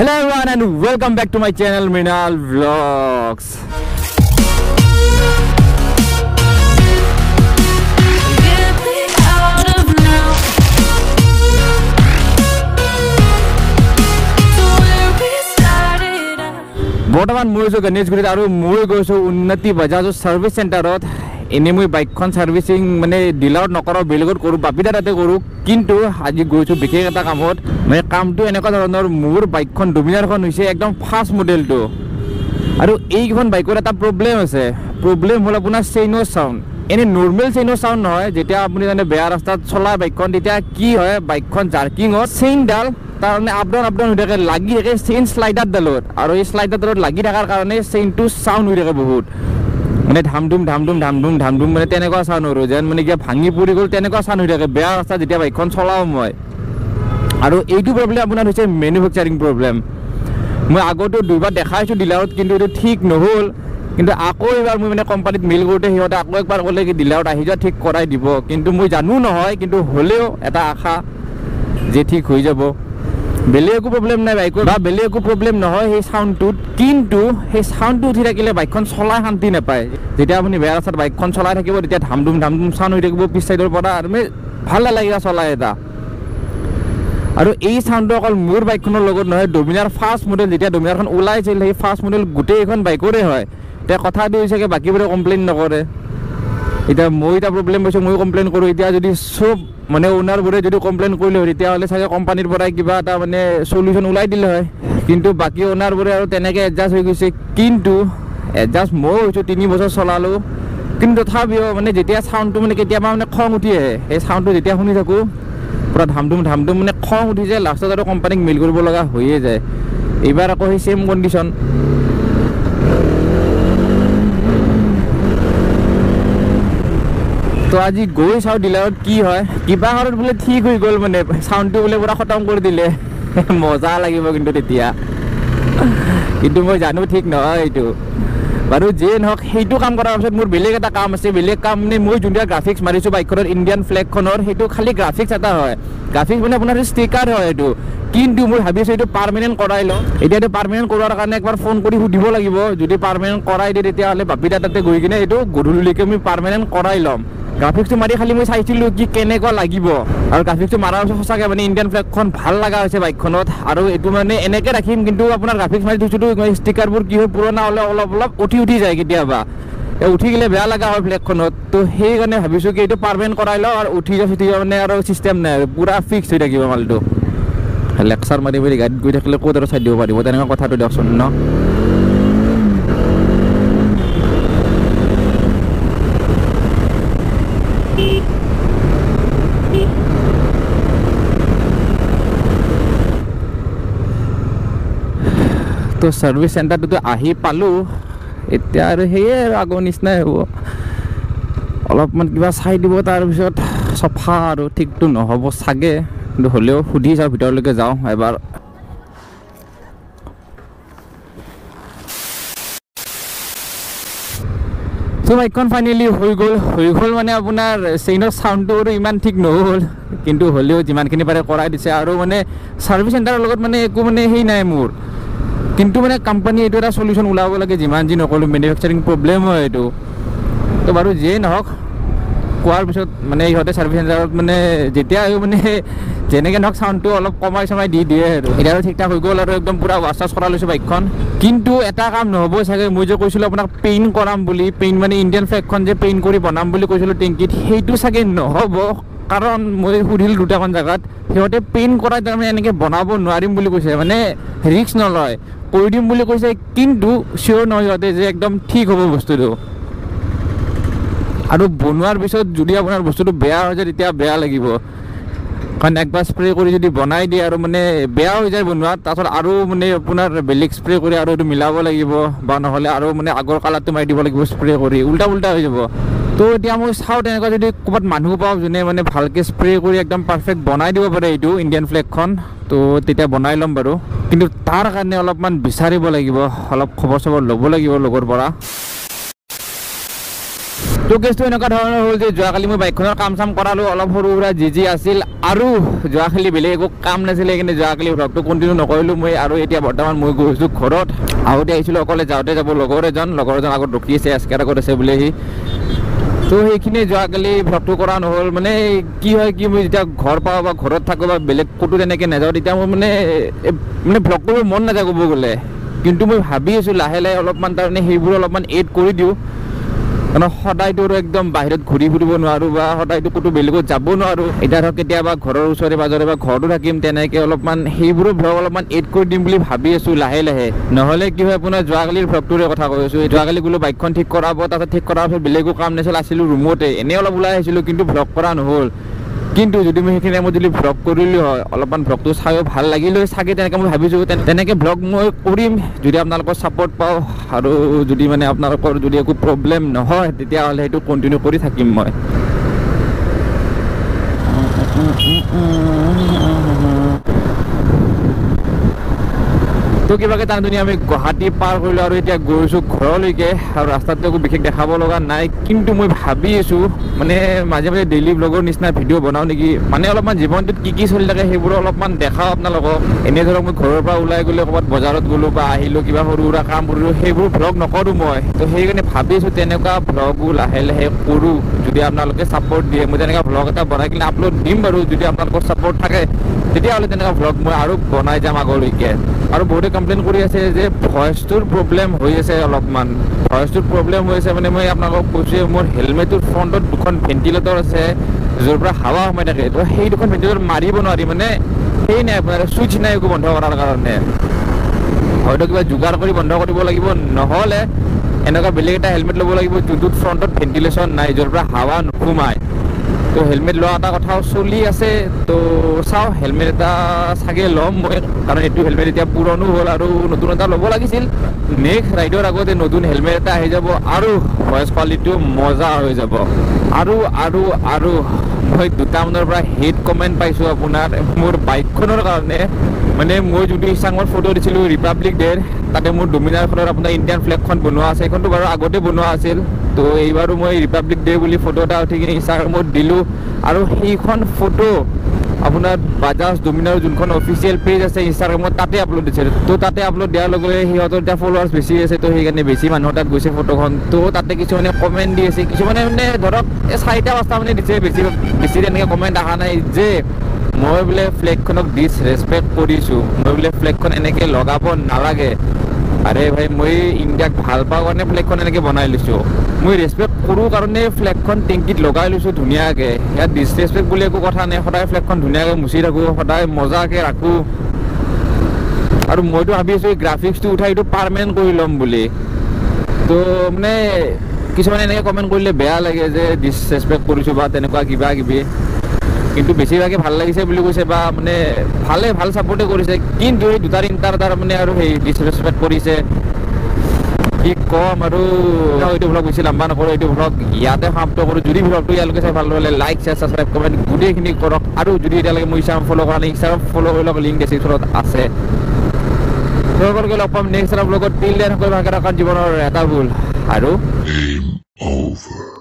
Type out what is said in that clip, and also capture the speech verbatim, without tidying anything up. Hello everyone and welcome back to my channel Mrinal vlogs. बर्तमान मैं जो गणेशगुरी और मैं गई उन्नति बजार जो सर्विस सेंटर इन्हें मैं बाइक सर्विसिंग मानने डीलर नकरो बेलेगत करूँ बापीदाराते करूँ किन्तु आज गई विशेष एटा काम मैं काम तो एनेका धरणर मोर बाइक डोमिनार एकदम फास्ट मॉडल तो और यह बाइकर एटा प्रॉब्लेम आछे। प्रॉब्लेम हल अपना चेइनर साउंड एने नॉर्मल चेइनर साउंड नहय जेटा आपुनि जाने बेया रास्तात चलाय बाइकखन तेतिया कि हय बाइकखन जार्किंगत चेइनडाल तारने अपडाउन अपडाउन हो थाके लगि थाके चेइन स्लाइडारडालत और ये स्लाइडारडालत लगि थाकार कारणे चेइनटो साउंड हो थाके बहुत मैंने धामधूम धामधूम धामधूम धामधूम मैंने तेनेका साउंड हो जान मैंने क्या भांगी पड़ी गल तेनेका साउंड हो थाके बेया रास्ता जेटा बाइकखन चलाओ मैं। और यू प्रब्लेम अपना मेनुफेक्चारिंग प्रब्लेम मैं आगते दुबार देखा डीलारत कि ठीक नहल कि आको एबार मैं मैंने कोम्पानी मिल करते आको एक बार कल कि डीलारत जा ठीक कराई दी कि मैं जानू नय कि हमें एटा आशा जे ठीक हो जा बेले एक प्रब्लेम ना बाइक बेले एक प्रब्लेम नए साउंड कि साउंड उठी थकिले बाइक चला शांति नपाय जैसे अपनी बेया रास्ता बाइक चला थोड़ा धामधूम धामधूम साउंड हो पिछ सैडरपरा और मैं भल नाला चला एट और ये साउंड अकल मोर बाइक नए डोमिनार फास्ट मॉडल जैसे डोमिनार ऊल्स फास्ट मॉडल गोटे बाइकरे है कथा सके बाकी कमप्लेन नकरे इतना मैं इतना प्रब्लेम पासी मैं कमप्लेन करूँ इतना सब मानने ओनारबूरे जो कमप्लेन कर सके कम्पानीर क्या मानने सल्यूशन ऊल् दिल है कि बाकी ओनारबूरे एडजास्ट हो गई किन्तु एडजास्ट मैं तीन बस चलालो कि तथापिओ मानने जैसे साउंड तो मैंने मैं खंग उठी है साउंड तो जैसे शुनी थकूँ पूरा धामधूम धामधूम मैंने खंग उठी जाए लास्टत और कम्पानीक मिल कर जाए यार आको सेम कंडिशन तो आज गई चाओ डीलारत कि है क्या कारण बोले ठीक हो गल मैंने साउंड तो बोले पूरा खत्म कर दिले मजा लगे कि मैं जानू ठीक नय बारू जे नक सो काम करार पास मोर बेलेग एटा काम आछे बेलेग काम माने मैं जोंटा ग्राफिक्स मारिछो बाइकखनर इंडियन फ्लैगखनर हेतु खाली ग्राफिक्स एटा है ग्राफिक्स माने आपुनार स्टिकार है एतु किन्तु मैं भाबिछो एतु परमानेंट कराइ लओ एटा एतु परमानेंट करार कारणे एकबार फोन करि सुधिब लागिब जोदि परमानेंट कराइ दे तेतिया हले बापीदा ताते गई किने एतु गुरुलिके मैं परमानेंट कराइ लम ग्राफिक्स मारि खाली मैं चाइछिलो कि केनेका लागिब और ग्राफिक्स मारार पास सचाके माने इंडियन फ्लैगखन भाल लगा होइछे बाइकखनत और एतु माने एनेके राखिम किन्तु आपुनार ग्राफिक्स मारि दिछो स्टिकारबोर कि होय पुराना हले अलप अलप उठी उठी जाय केतियाबा उठी गेले बेया लगा होय फ्लैगखनत तो हेइकाৰণे भाबिछो कि एतु परमानेंट कराइ लओ और उठी जा सुठी जा माने आरो सिस्टेम नाइ पूरा फिक्स होइ थाकिब मालटो लेक्चर मारि मारि गाइड गई थाकिले कोदर साइड दिबो पारिबो तेनेका कथाटो दियकचोन न तो सर्विस सेंटर तो आही पालू इतना और आगो निचना अलमान क्या चाय दी तार सफा और ठीक तो नहब सगे हमें सुधि जाओ भरलैके जाओ एबार तो बाइक फाइनेलि हो गल हो गल मानने अपना चेनर साउंड तो इन ठीक नहल किन्तु हमें जिमानखिनि पारे कराइ दिछे और मानने सर्विस सेंटर लगत मानने एक मानने हेई नाइ मोर किन्तु मैंने कम्पानी ये सल्यूशन ऊलाब लगे जिमान जी नकलो मेनुफेक्चारिंग प्रब्लेम है यू तो बारू जे नहक कोवार पिछत माने इहते सर्विस सेंटर माने जेतिया माने जेनेके नहक साउंड तो अलप कमाय समाय दी दिए एटारो ठीक ठाक हो गल और एकदम पूरा वाश चाश करा लैछो बाइकखन किन्तु एटा काम नहब सके मैं जो कैछिलो आपनाक पेइन्ट कराम बुली पेइन्ट माने इंडियन फ्लैगखन जे पेइन्ट करि बनाम बुली कैछिलो टेंकित हेइटो सके नहब कारण मैं सुधिल दुटाखान जगात सिहते पेइन्ट कराइ तारमाने एनेके बनाब नोवारिम बुली कैछे माने रिस्क नलय कर दीम कैसे किन्तु सियर नहते जे एकदम ठीक हम बस्तु और बनवार पीछे जो अपना बस्तु बेया हो जाए बेया लगे कारण एक बार स्प्रे कर जो बनाई दिए और मानने बेया हो जाए बनवा तक और मानने अपना बेलेग स्प्रे कर मिलाब लगे ना आगर कलर तो मारि दी लगे स्प्रे कर उल्टा उल्टा हो जा तो इतना मैं चाँव जो कबाद मानु पाओ जो मानने भालके स्प्रे कर एकदम परफेक्ट बनाई दी पे यू इंडियन फ्लैगखन तो बनाई लम बार किन्तु तार कारण अलपमान विचार लगे अलग खबर सबर लब लगे लगरपरा तो केसटो एनका धरणर होल जे जुवाखाली मय बाइकखनर काम साम करालो अलप हरु हरा जिजी आसिल आरो जुवाखाली बेले एको काम नासिले किने जुवाखाली व्लगटो कंटिन्यू नकरिलो मय आरो एतिया बर्तमान मय गयसु घरत आउते आइसिलो अकले जाउते जाबो लगरे जन लगरे जन आगत रखिसे एस्कार करसे बुलेही तो हेखिने जुवाखाली व्लगटो करा नहल माने की হয় की मय जिता घर पाव बा घरत थाको बा बेले कोटो जनेके नजाउ दिता माने माने व्लग कर मन ना जागो बोले किंतु मय भाबि आइसु लाहे लाहे अलपमान तारने हेबुर अलपमान एड करि दिउ कारण सदा तो एकदम बाहर घूरी फुर ना सदा कतो बेलेग जब नो इतना धरक घर ऊसरे पाजरे घर तो अलमान भ्लग अलमान एड कर दीम भाई आसो लाहे लाहे ना कि अपना जुवाकालिर भ्लगटोरे कथा कैसो जुवाकाली गलो बाइक ठीक करा तक ठीक कर बेलेगो काम नाचल आसो रूमते एने अलग ऊल्स कि भ्लग करा नहल किंतु जो मैं सीखने मैं जो भ्लग करूँ अलमान भ्लग तो चाय भल लगे सके मैं भाई भ्लग मैं करम जो अपना सपोर्ट पाओ और जो मैं अपने एक प्रब्लेम नए तो कन्टिन्यू कर मैं तो क्या टाइम आम गुवाहाटी पार कर गई घरलैके और रास्ता विशेष देखा ना कि मैं भाई आसो मानने माजे माजे डेली ब्लगर निचना भिडिओ बनाओ निकी मानने अलग जीवन की की चल सके अलग देखा अपना एने धरक मैं घर पर ऊल् गए कब बजार गलो क्या सूरा काम कर भ्लग नकरो मैं तो भाई भ्लगो लाहे लाहे करूँ जो अपने सपोर्ट दिए मैं भ्लग एट बना कि आपलोड दीम बार जो अपना सपोर्ट थके भ्लग मैं और बना जागरलैके और बहुत कमप्लेन कर प्रब्लेम अलमान भयस प्रब्लेम मैं मैं अपने मोर हेलमेट फ्रंट दुखन भेन्टिलेटर आसे जोर हावा सोम थे तो भेन्टिलेटर मार नारि मैंने सही ना अपना स्विच ना एक बंध करार कारण क्या जोगार कर बंध कर लगे ना बेलेग हेलमेट लो लगे जो फ्रंट भेन्टिलेशन ना जोर हावा नुसुमा तो हेलमेट ला कथाओ चलि आसे तो चाओ हेलमेट एटा सगे लम मैं कारण यू हेलमेट इतना पुरानो हल और नतून एट लब लगे नेक्स्ट राइडर आगते नतून हेलमेट आ जा वॉइस क्वालिटी मजा हो जा मैं दुटामानर हेड कमेन्ट पाइस अपनार मोर बाइकखनर कारण मैंने मैं जो इच्छा फोटो दिल्ली रिपब्लिक डेर तक मोर डोमिनार अपना इंडियन फ्लैग बनवा आए तो बार आगते बनवा आल तो यार मैं रिपब्लिक डे बोली फोटो एट उठी इंस्टाग्राम दिल और फोटो अपना बजाज डोमिनार जो ऑफिशियल पेज आए इंस्टाग्राम तक आपलोड दिखे तो तक आपलोड दियार फलोवार्स बेसि आए तो सीने बेसि मानुर तक गई फोटो तो तक किसुने कमेन्ट दी आए किसुने मैंने धरक चारिटा पाँचटा मैंने दिखे बेसि बेसि कमेन्ट अहा ना जे मैं बोले फ्लैगखनक डिसरेस्पेक्ट करिछु मैं बोले फ्लैगखन एनेके लगाब नालागे अरे भाई मैं इंडियाक भल पाओ कारण फ्लैगखन एनेके बनाई लैसो मैं रेसपेक्ट करूँ कारण फ्लैगखन टेंकित लगाई लैसो धुनियाके यार डिसरेस्पेक्ट बोले एको कथा नहीं सदा फ्लैगखन धुनियाके मुछि राखो सदा मजाके राखो और मैं तो भाई आसो ग्राफिक्स तो उठाई तो परमानेंट कर लम बोली तो मैंने किसुमाने एनेके कमेन्ट करिले बेया लागे जे डिसरेस्पेक्ट करिसो बा तेनका किबा किबि किंतु बेसिभागे भल लगिसे बुली कइसे बा माने भाले भाल सपोर्टे करिसे किंतु ए दुटा इन्टार दार माने आरो हे डिसरेस्पेक्ट करिसे कि कम आरो ओइटो ब्लॉग बेसि लम्बा नकरो ओइटो ब्लॉग याते समाप्त करो जुदि ब्लॉगटो यालके चाइ भालो लागले लाइक शेयर सब्सक्राइब कमेन्ट गुडेखिनि करक आरो जुदि एटालके मोइ इन्स्टाग्राम फलो करा नै इन्स्टाग्राम फलो करलक लिंक डिस्क्रिप्शনত आसे फलो करके लपम नेक्स्ट ब्लॉगत टिल देन कोइ भागरा जीवनर एटा भूल आरो गेम ओवर।